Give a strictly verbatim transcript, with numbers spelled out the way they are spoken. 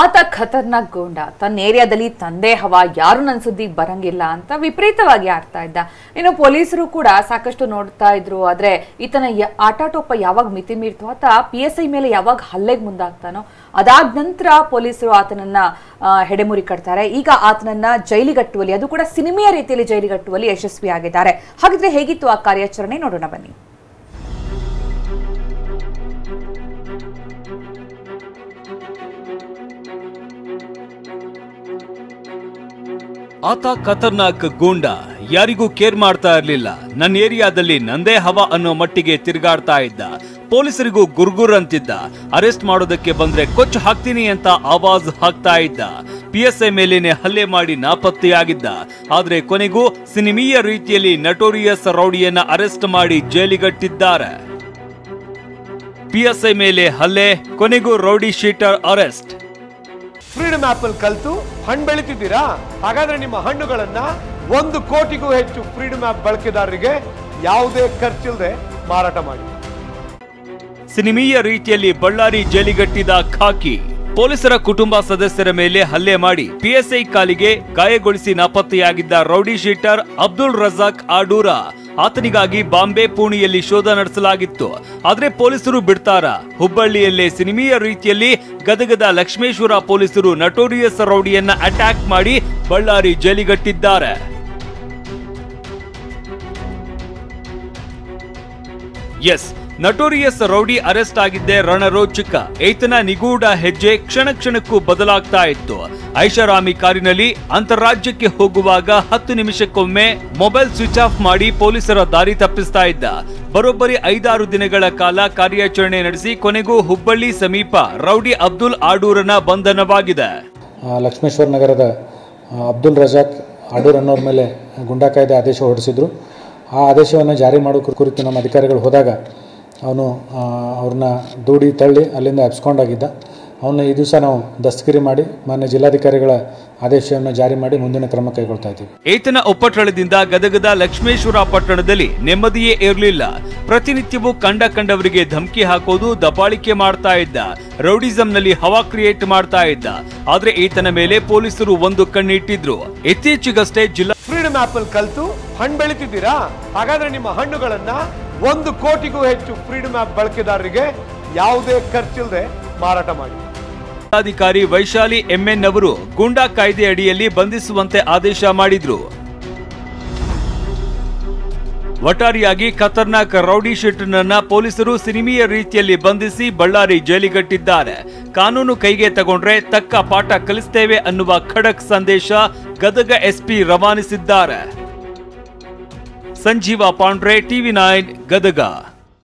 ಆತ ಖತರ್ನಾಕ್ ಗೌಂಡ ತನ್ನ ಏರಿಯಾದಲ್ಲಿ ತಂದೆ ಹವಾ ಯಾರು ನನ್ನ ಸುದ್ದಿಗೆ ಬರಂಗಿಲ್ಲ ಅಂತ ವಿಪರೀತವಾಗಿ ಆಡ್ತಾ ಇದ್ದ. ಇನ್ನು ಪೊಲೀಸರು ಕೂಡ ಸಾಕಷ್ಟು ನೋಡ್ತಾ ಇದ್ರು. ಆದರೆ ಈತನ ಆಟಾಟೋಪ ಯಾವಾಗ ಮಿತಿ ಮೀರ್ತು ಆತ ಪಿ ಎಸ್ ಐ ಮೇಲೆ ಯಾವಾಗ ಹಲ್ಲೆಗೆ ಮುಂದಾಗ್ತಾನೋ ಅದಾದ ನಂತರ ಪೊಲೀಸರು ಆತನನ್ನ ಹೆಡೆಮುರಿ ಕಟ್ತಾರೆ. ಈಗ ಆತನನ್ನ ಜೈಲಿಗಟ್ಟುವಲ್ಲಿ ಅದು ಕೂಡ ಸಿನಿಮೆಯ ರೀತಿಯಲ್ಲಿ ಜೈಲಿಗಟ್ಟುವಲ್ಲಿ ಯಶಸ್ವಿಯಾಗಿದ್ದಾರೆ. ಹಾಗಿದ್ರೆ ಹೇಗಿತ್ತು ಆ ಕಾರ್ಯಾಚರಣೆ ನೋಡೋಣ ಬನ್ನಿ. ಆತ ಖತರ್ನಾಕ್ ಗೂಂಡ, ಯಾರಿಗೂ ಕೇರ್ ಮಾಡ್ತಾ ಇರಲಿಲ್ಲ. ನನ್ನ ಏರಿಯಾದಲ್ಲಿ ನಂದೇ ಹವಾ ಅನ್ನೋ ಮಟ್ಟಿಗೆ ತಿರುಗಾಡ್ತಾ ಇದ್ದ. ಪೊಲೀಸರಿಗೂ ಗುರ್ಗುರ್ ಅಂತಿದ್ದ. ಅರೆಸ್ಟ್ ಮಾಡೋದಕ್ಕೆ ಬಂದ್ರೆ ಕೊಚ್ಚು ಹಾಕ್ತೀನಿ ಅಂತ ಆವಾಜ್ ಹಾಕ್ತಾ ಇದ್ದ. ಪಿಎಸ್ಐ ಮೇಲೇನೆ ಹಲ್ಲೆ ಮಾಡಿ ನಾಪತ್ತೆಯಾಗಿದ್ದ. ಆದ್ರೆ ಕೊನೆಗೂ ಸಿನಿಮೀಯ ರೀತಿಯಲ್ಲಿ ನಟೋರಿಯಸ್ ರೌಡಿಯನ್ನ ಅರೆಸ್ಟ್ ಮಾಡಿ ಜೈಲಿಗಟ್ಟಿದ್ದಾರೆ. ಪಿಎಸ್ಐ ಮೇಲೆ ಹಲ್ಲೆ, ಕೊನೆಗೂ rowdy sheeter arrest. Freedom apple ಕಲಿತು ಹಣ್ಣು ಬೆಳೀತಿದ್ದೀರಾ? ಹಾಗಾದ್ರೆ ನಿಮ್ಮ ಹಣ್ಣುಗಳನ್ನ ಒಂದು ಕೋಟಿಗೂ ಹೆಚ್ಚು ಫ್ರೀಡಮ್ ಆಪ್ ಬಳಕೆದಾರರಿಗೆ ಯಾವುದೇ ಖರ್ಚಿಲ್ಲದೆ ಮಾರಾಟ ಮಾಡಿ. ಸಿನಿಮೀಯ ರೀತಿಯಲ್ಲಿ ಬಳ್ಳಾರಿ ಜೈಲಿಗಟ್ಟಿದ ಖಾಕಿ ಪೊಲೀಸರ ಕುಟುಂಬ ಸದಸ್ಯರ ಮೇಲೆ ಹಲ್ಲೆ ಮಾಡಿ ಪಿಎಸ್ಐ ಕಾಲಿಗೆ ಗಾಯಗೊಳಿಸಿ ನಾಪತ್ತೆಯಾಗಿದ್ದ ರೌಡಿ ಶೀಟರ್ ಅಬ್ದುಲ್ ರಜಾಕ್ ಆಡೂರ. ಆತನಿಗಾಗಿ ಬಾಂಬೆ, ಪುಣೆಯಲ್ಲಿ ಶೋಧ ನಡೆಸಲಾಗಿತ್ತು. ಆದರೆ ಪೊಲೀಸರು ಬಿಡ್ತಾರ? ಹುಬ್ಬಳ್ಳಿಯಲ್ಲೇ ಸಿನಿಮೀಯ ರೀತಿಯಲ್ಲಿ ಗದಗದ ಲಕ್ಷ್ಮೇಶ್ವರ ಪೊಲೀಸರು ನಟೋರಿಯಸ್ ರೌಡಿಯನ್ನ ಅಟ್ಯಾಕ್ ಮಾಡಿ ಬಳ್ಳಾರಿ ಜೈಲಿಗಟ್ಟಿದ್ದಾರೆ. ಎಸ್, ನಟೋರಿಯಸ್ ರೌಡಿ ಅರೆಸ್ಟ್ ಆಗಿದ್ದೆ ರಣರೋಚಕ. ಈತನ ನಿಗೂಢ ಹೆಜ್ಜೆ ಕ್ಷಣ ಕ್ಷಣಕ್ಕೂ ಬದಲಾಗ್ತಾ ಇತ್ತು. ಐಷಾರಾಮಿ ಕಾರಿನಲ್ಲಿ ಅಂತರಾಜ್ಯಕ್ಕೆ ಹೋಗುವಾಗ ಹತ್ತು ನಿಮಿಷಕ್ಕೊಮ್ಮೆ ಮೊಬೈಲ್ ಸ್ವಿಚ್ ಆಫ್ ಮಾಡಿ ಪೊಲೀಸರ ದಾರಿ ತಪ್ಪಿಸ್ತಾ ಇದ್ದ. ಬರೋಬ್ಬರಿ ಐದಾರು ದಿನಗಳ ಕಾಲ ಕಾರ್ಯಾಚರಣೆ ನಡೆಸಿ ಕೊನೆಗೂ ಹುಬ್ಬಳ್ಳಿ ಸಮೀಪ ರೌಡಿ ಅಬ್ದುಲ್ ಆಡೂರನ ಬಂಧನವಾಗಿದೆ. ಲಕ್ಷ್ಮೇಶ್ವರ ನಗರದ ಅಬ್ದುಲ್ ರಜಾಕ್ ಆಡೂರ್ ಅನ್ನೋರ ಮೇಲೆ ಗುಂಡಾ ಕಾಯ್ದೆ ಆದೇಶ ಹೊರಡಿಸಿದ್ರು. ಆ ಆದೇಶವನ್ನು ಜಾರಿ ಮಾಡೋ ಕುರಿತು ನಮ್ಮ ಅಧಿಕಾರಿಗಳು ಹೋದಾಗ ಅವನು ಅವ್ರನ್ನ ದೂಡಿ ತಳ್ಳಿ ಅಲ್ಲಿಂದ ಅಬ್ಸ್ಕೊಂಡಾಗಿದ್ದ. ಅವನ್ನ ಈ ದಿವಸ ನಾವು ದಸ್ತಗಿರಿ ಮಾಡಿ ಮಾನ್ಯ ಜಿಲ್ಲಾಧಿಕಾರಿಗಳ ಆದೇಶವನ್ನು ಜಾರಿ ಮಾಡಿ ಮುಂದಿನ ಕ್ರಮ ಕೈಗೊಳ್ತಾ ಇದ್ದೀವಿ. ಈತನ ಉಪಟಳದಿಂದ ಗದಗದ ಲಕ್ಷ್ಮೇಶ್ವರ ಪಟ್ಟಣದಲ್ಲಿ ನೆಮ್ಮದಿಯೇ ಇರಲಿಲ್ಲ. ಪ್ರತಿನಿತ್ಯವೂ ಕಂಡ ಕಂಡವರಿಗೆ ಧಮಕಿ ಹಾಕೋದು, ದಬ್ಬಾಳಿಕೆ ಮಾಡ್ತಾ ಇದ್ದ. ರೌಡಿಸಂನಲ್ಲಿ ಹವಾ ಕ್ರಿಯೇಟ್ ಮಾಡ್ತಾ ಇದ್ದ. ಆದ್ರೆ ಈತನ ಮೇಲೆ ಪೊಲೀಸರು ಒಂದು ಕಣ್ಣಿಟ್ಟಿದ್ರು. ಇತ್ತೀಚೆಗಷ್ಟೇ ಜಿಲ್ಲಾ ಫ್ರೀಡಮ್ ಆಪಲ್ ಕಲಿತು ಹಣ್ಣು ಬೆಳೀತಿದ್ದೀರಾ? ಹಾಗಾದ್ರೆ ನಿಮ್ಮ ಹಣ್ಣುಗಳನ್ನ ಒಂದು ಕೋಟಿಗೂ ಹೆಚ್ಚು ಫ್ರೀಡಮ್ ಆಪ್ ಬಳಕೆದಾರರಿಗೆ ಯಾವುದೇ ಖರ್ಚಿಲ್ಲದೆ ಮಾರಾಟ ಮಾಡಿ. ಜಿಲ್ಲಾಧಿಕಾರಿ ವೈಶಾಲಿ ಎಂಎನ್ ಅವರು ಗೂಂಡಾ ಕಾಯ್ದೆ ಅಡಿಯಲ್ಲಿ ಬಂಧಿಸುವಂತೆ ಆದೇಶ ಮಾಡಿದ್ರು. ಒಟ್ಟಾರಿಯಾಗಿ ಖತರ್ನಾಕ್ ರೌಡಿ ಶೀಟರ್ನನ್ನ ಪೊಲೀಸರು ಸಿನಿಮೀಯ ರೀತಿಯಲ್ಲಿ ಬಂಧಿಸಿ ಬಳ್ಳಾರಿ ಜೈಲಿಗಟ್ಟಿದ್ದಾರೆ. ಕಾನೂನು ಕೈಗೆ ತಗೊಂಡ್ರೆ ತಕ್ಕ ಪಾಠ ಕಲಿಸ್ತೇವೆ ಅನ್ನುವ ಖಡಕ್ ಸಂದೇಶ ಗದಗ ಎಸ್ಪಿ ರವಾನಿಸಿದ್ದಾರೆ. Sanjeev Pandre, TV nine, Gadag.